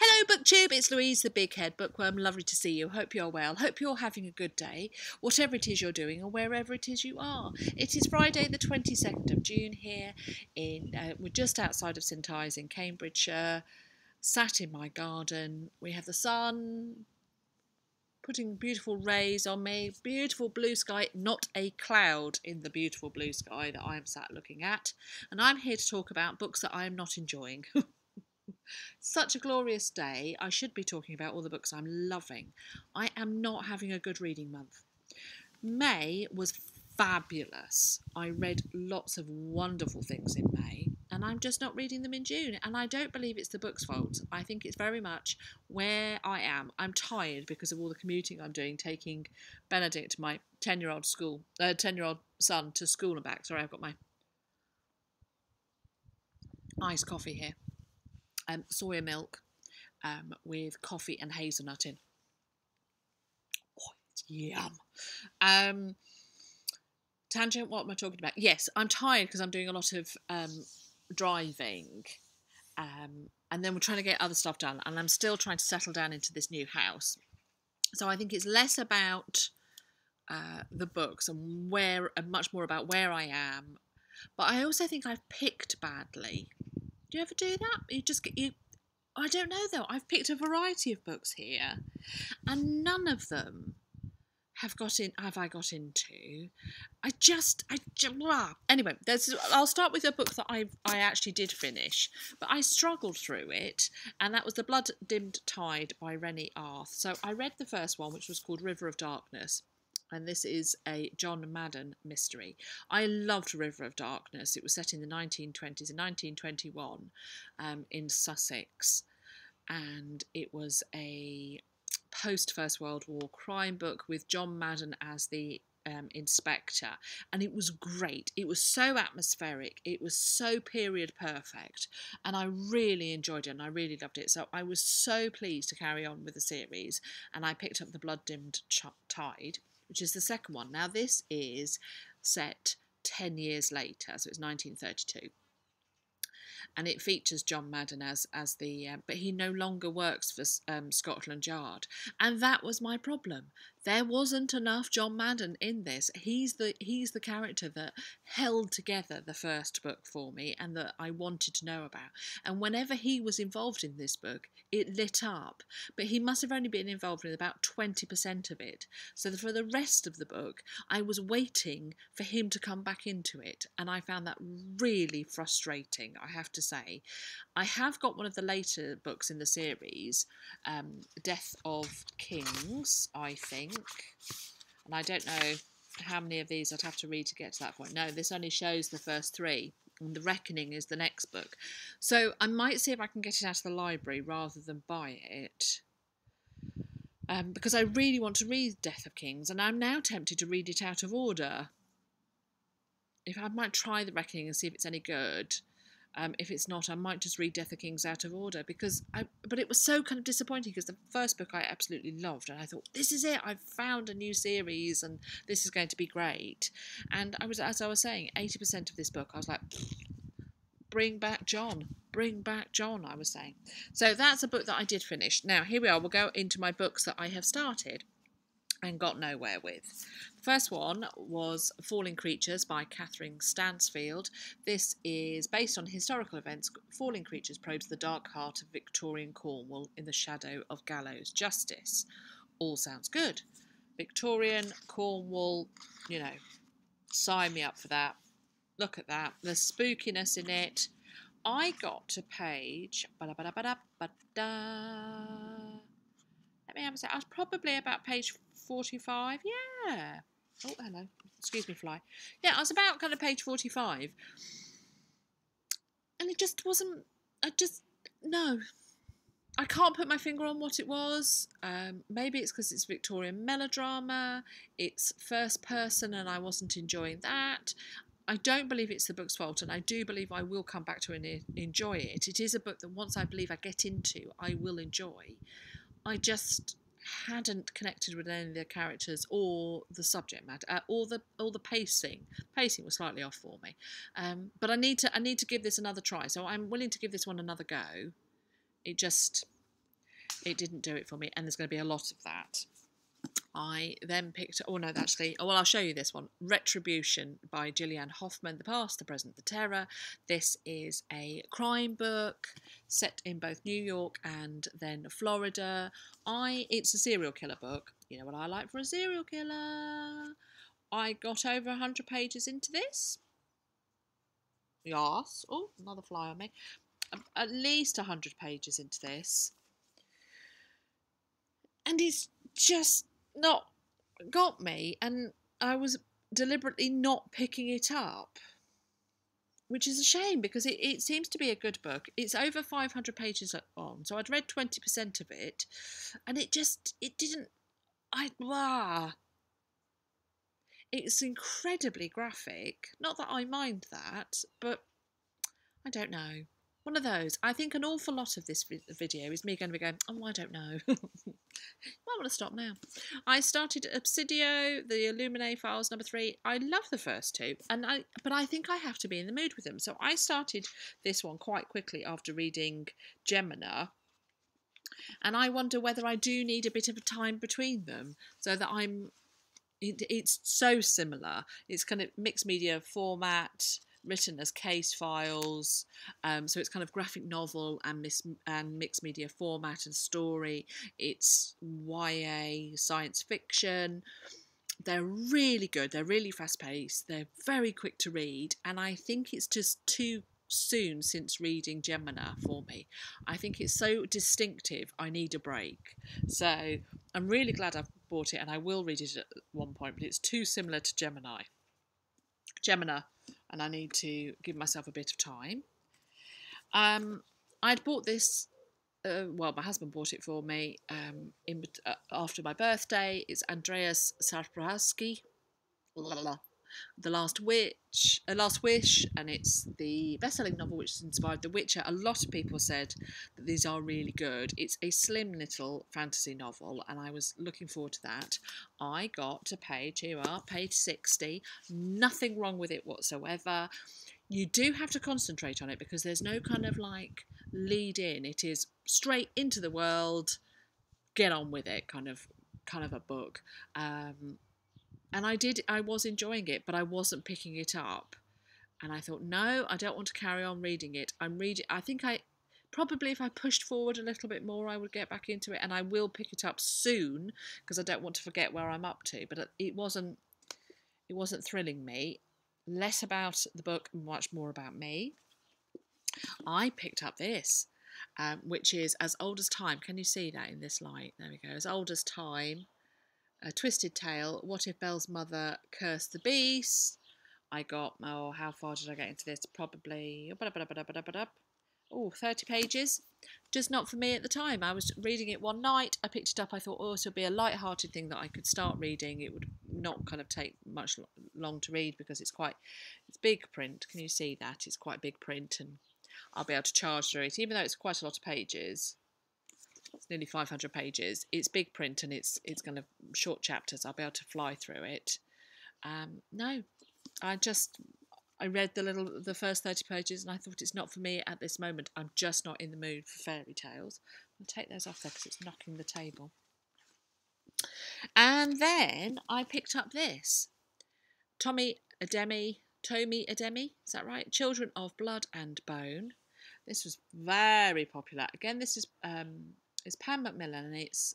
Hello BookTube, it's Louise the Big Head Bookworm, lovely to see you, hope you're well, hope you're having a good day, whatever it is you're doing or wherever it is you are. It is Friday the 22nd of June here, we're just outside of St. Ives in Cambridgeshire, sat in my garden, we have the sun putting beautiful rays on me, beautiful blue sky, not a cloud in the beautiful blue sky that I'm sat looking at, and I'm here to talk about books that I am not enjoying. Such a glorious day. I should be talking about all the books I'm loving. I am not having a good reading month. May was fabulous. I read lots of wonderful things in May, and I'm just not reading them in June, and I don't believe it's the book's fault. I think it's very much where I am. I'm tired because of all the commuting I'm doing, taking Benedict, my 10-year-old son, to school and back. Sorry, I've got my iced coffee here. Soya milk with coffee and hazelnut in. Oh, it's yum. Tangent, what am I talking about? Yes, I'm tired because I'm doing a lot of driving. And then we're trying to get other stuff done. And I'm still trying to settle down into this new house. So I think it's less about the books and where, and much more about where I am. But I also think I've picked badly. Do you ever do that? You just get you. I don't know though. I've picked a variety of books here, and none of them have got in. Have I got into? Anyway, I'll start with a book that I actually did finish, but I struggled through it, and that was The Blood-Dimmed Tide by Rennie Airth. So I read the first one, which was called River of Darkness. And this is a John Madden mystery. I loved River of Darkness. It was set in the 1920s and 1921 in Sussex. And it was a post-First World War crime book with John Madden as the inspector. And it was great. It was so atmospheric. It was so period perfect. And I really enjoyed it and I really loved it. So I was so pleased to carry on with the series. And I picked up The Blood-Dimmed Tide, which is the second one. Now this is set 10 years later, so it's 1932. And it features John Madden as the... but he no longer works for Scotland Yard. And that was my problem. There wasn't enough John Madden in this. He's the character that held together the first book for me and that I wanted to know about. And whenever he was involved in this book, it lit up. But he must have only been involved in about 20% of it. So for the rest of the book, I was waiting for him to come back into it. And I found that really frustrating, I have to say. I have got one of the later books in the series, Death of Kings, I think. And I don't know how many of these I'd have to read to get to that point. No, this only shows the first three. And The Reckoning is the next book. So I might see if I can get it out of the library rather than buy it. Because I really want to read Death of Kings. And I'm now tempted to read it out of order. If I might try The Reckoning and see if it's any good. If it's not, I might just read Death of Kings out of order but it was so kind of disappointing because the first book I absolutely loved and I thought, this is it, I've found a new series and this is going to be great. And I was, as I was saying, 80% of this book, I was like, bring back John, I was saying. So that's a book that I did finish. Now, here we are, we'll go into my books that I have started and got nowhere with. The first one was Falling Creatures by Katherine Stansfield. This is based on historical events. Falling Creatures probes the dark heart of Victorian Cornwall in the shadow of gallows justice. All sounds good. Victorian Cornwall, you know, sign me up for that. Look at that. The spookiness in it. I got to page... Let me have a sec. I was probably about page 45, yeah. Oh, hello. Excuse me, fly. Yeah, I was about kind of page 45. And it just wasn't... No. I can't put my finger on what it was. Maybe it's because it's Victorian melodrama. It's first person and I wasn't enjoying that. I don't believe it's the book's fault and I do believe I will come back to it and enjoy it. It is a book that once I believe I get into, I will enjoy. I just... hadn't connected with any of the characters or the subject matter or the pacing. Pacing was slightly off for me, but I need to give this another try. So I'm willing to give this one another go. It just it didn't do it for me, and there's going to be a lot of that. I then picked, well, I'll show you this one, Retribution by Jillian Hoffman, The Past, The Present, The Terror. This is a crime book set in both New York and then Florida. It's a serial killer book. You know what I like for a serial killer. I got over 100 pages into this. Yes. Oh, another fly on me. At least 100 pages into this. And it's just not got me, and I was deliberately not picking it up, which is a shame because it seems to be a good book. It's over 500 pages on, so I'd read 20% of it, and it's incredibly graphic. Not that I mind that, but I don't know. One of those. I think an awful lot of this video is me going to be going, oh, I don't know. You might want to stop now. I started Obsidio, the Illuminae Files, number 3. I love the first two, but I think I have to be in the mood with them. So I started this one quite quickly after reading Gemina. And I wonder whether I do need a bit of a time between them so that it's so similar. It's kind of mixed media format, written as case files, so it's kind of graphic novel and mixed media format and story. It's YA, science fiction. They're really good. They're really fast-paced. They're very quick to read, and I think it's just too soon since reading Gemina for me. I think it's so distinctive. I need a break. So I'm really glad I've bought it, and I will read it at one point, but it's too similar to Gemina. And I need to give myself a bit of time. I'd bought this, my husband bought it for me after my birthday. It's Andrzej Sapkowski, The Last Wish, and it's the best-selling novel which inspired The Witcher. A lot of people said that these are really good. It's a slim little fantasy novel, and I was looking forward to that. I got to page 60. Nothing wrong with it whatsoever. You do have to concentrate on it because there's no kind of like lead in. It is straight into the world, get on with it kind of a book. And I was enjoying it, but I wasn't picking it up. And I thought, no, I don't want to carry on reading it. I think probably if I pushed forward a little bit more, I would get back into it. And I will pick it up soon because I don't want to forget where I'm up to. But it wasn't thrilling me. Less about the book, much more about me. I picked up this, which is As Old As Time. Can you see that in this light? There we go. As Old As Time. A Twisted Tale, What If Belle's Mother Cursed the Beast? I got, how far did I get into this? Probably, 30 pages. Just not for me at the time. I was reading it one night. I picked it up. I thought, it would be a light-hearted thing that I could start reading. It would not kind of take much long to read because it's big print. Can you see that? It's quite big print, and I'll be able to charge through it, even though it's quite a lot of pages. It's nearly 500 pages. It's big print and it's kind of short chapters. I'll be able to fly through it. I read the first 30 pages and I thought it's not for me at this moment. I'm just not in the mood for fairy tales. I'll take those off there because it's knocking the table. And then I picked up this. Tomi Adeyemi, is that right? Children of Blood and Bone. This was very popular. Again, this is it's Pan Macmillan and it's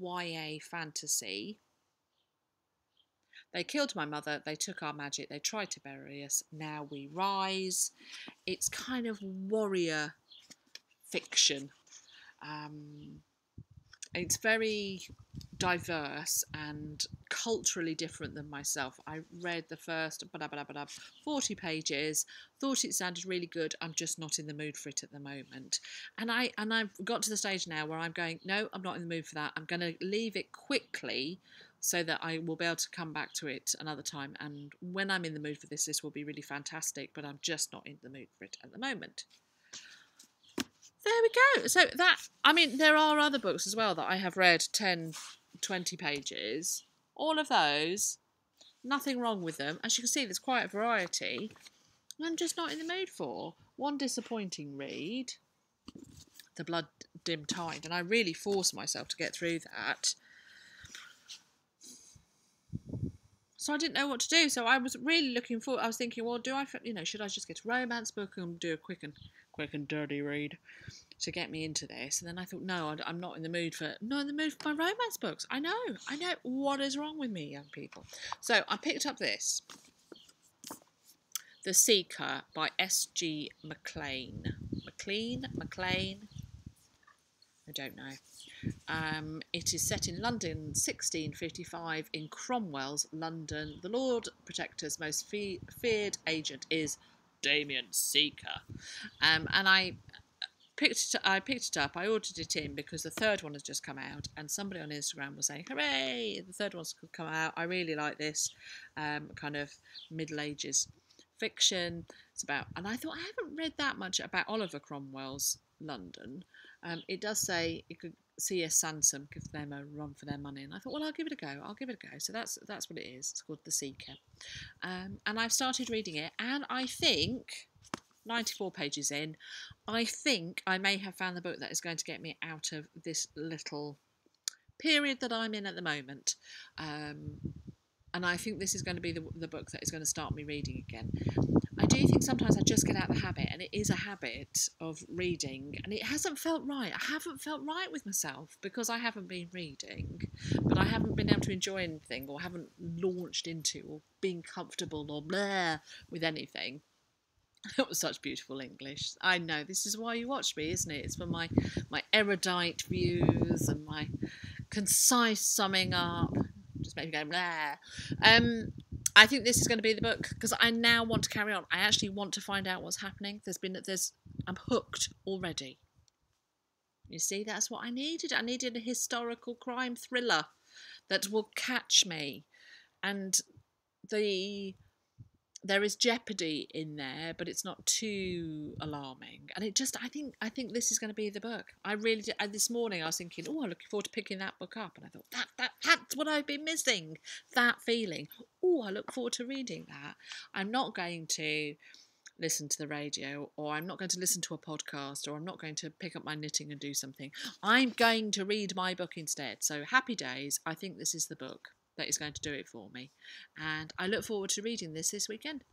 YA fantasy. They killed my mother. They took our magic. They tried to bury us. Now we rise. It's kind of warrior fiction. It's very diverse and culturally different than myself. I read the first 40 pages, thought it sounded really good. I'm just not in the mood for it at the moment. And I've got to the stage now where I'm going, no, I'm not in the mood for that. I'm going to leave it quickly so that I will be able to come back to it another time. And when I'm in the mood for this, this will be really fantastic, but I'm just not in the mood for it at the moment. There we go. So there are other books as well that I have read 10, 20 pages. All of those, nothing wrong with them. As you can see, there's quite a variety. I'm just not in the mood for. One disappointing read, The Blood-Dimmed Tide, and I really forced myself to get through that. So I didn't know what to do. So I was really looking forward. I was thinking, well, do I, you know, should I just get a romance book and do a quick and dirty read to get me into this? And then I thought, no, I'm not in the mood for, my romance books. I know what is wrong with me, young people. So I picked up this, The Seeker by S. G. MacLean. I don't know. It is set in London 1655 in Cromwell's London. The Lord Protector's most feared agent is Damien Seeker. And I picked it up. I ordered it in because the third one has just come out, and somebody on Instagram was saying, hooray, the third one's come out. I really like this kind of Middle Ages fiction. It's about, and I thought, I haven't read that much about Oliver Cromwell's London. It does say it could see a Sansom, give them a run for their money, and I thought, well, I'll give it a go. So that's what it is. It's called The Seeker, and I've started reading it, and I think 94 pages in, I think I may have found the book that is going to get me out of this little period that I'm in at the moment. And I think this is going to be the book that is going to start me reading again. I do think sometimes I just get out of the habit, and it is a habit of reading, and it hasn't felt right. I haven't felt right with myself because I haven't been reading, but I haven't been able to enjoy anything, or haven't launched into, or been comfortable or blah with anything. That was such beautiful English. I know, this is why you watch me, isn't it? It's for my erudite views and my concise summing up. Just maybe go blah. I think this is going to be the book, because I now want to carry on. I actually want to find out what's happening. I'm hooked already. You see, that's what I needed. I needed a historical crime thriller that will catch me. And there is jeopardy in there, but it's not too alarming. And it just, I think this is going to be the book. I really did. And this morning I was thinking, oh, I'm looking forward to picking that book up. And I thought, that's what I've been missing, that feeling. Oh, I look forward to reading that. I'm not going to listen to the radio, or I'm not going to listen to a podcast, or I'm not going to pick up my knitting and do something. I'm going to read my book instead. So happy days. I think this is the book that is going to do it for me, and I look forward to reading this weekend.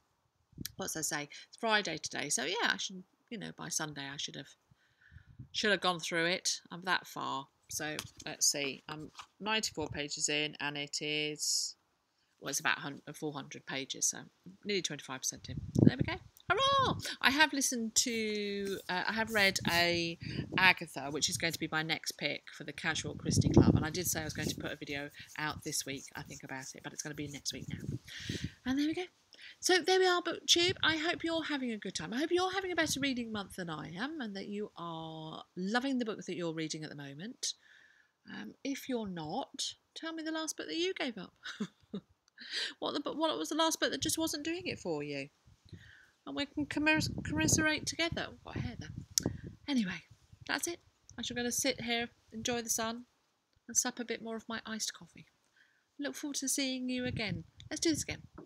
What's I say? It's Friday today, so yeah, I should, by Sunday I should have gone through it. I'm that far, so let's see. I'm 94 pages in, and it is, well, it's about 400 pages, so nearly 25% in. There we go. Hurrah! I have read a Agatha, which is going to be my next pick for the Casual Christie Club, and I did say I was going to put a video out this week, I think, about it, but it's going to be next week now. And there we go. So there we are, BookTube. I hope you're having a good time. I hope you're having a better reading month than I am, and that you are loving the book that you're reading at the moment. If you're not, tell me the last book that you gave up. What was the last book that just wasn't doing it for you? And we can commiserate together. I've got hair there. Anyway, that's it. I'm just going to sit here, enjoy the sun, and sup a bit more of my iced coffee. Look forward to seeing you again. Let's do this again.